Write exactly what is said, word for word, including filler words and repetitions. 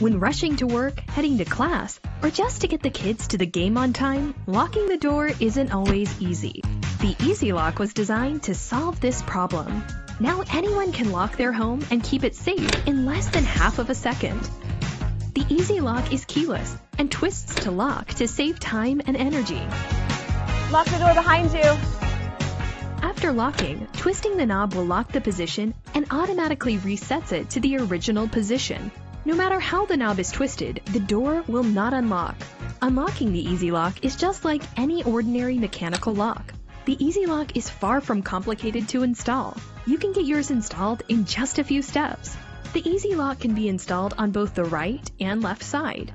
When rushing to work, heading to class, or just to get the kids to the game on time, locking the door isn't always easy. The EASILOK was designed to solve this problem. Now anyone can lock their home and keep it safe in less than half of a second. The EASILOK is keyless and twists to lock to save time and energy. Lock the door behind you. After locking, twisting the knob will lock the position and automatically resets it to the original position. No matter how the knob is twisted, the door will not unlock. Unlocking the EASILOK is just like any ordinary mechanical lock. The EASILOK is far from complicated to install. You can get yours installed in just a few steps. The EASILOK can be installed on both the right and left side.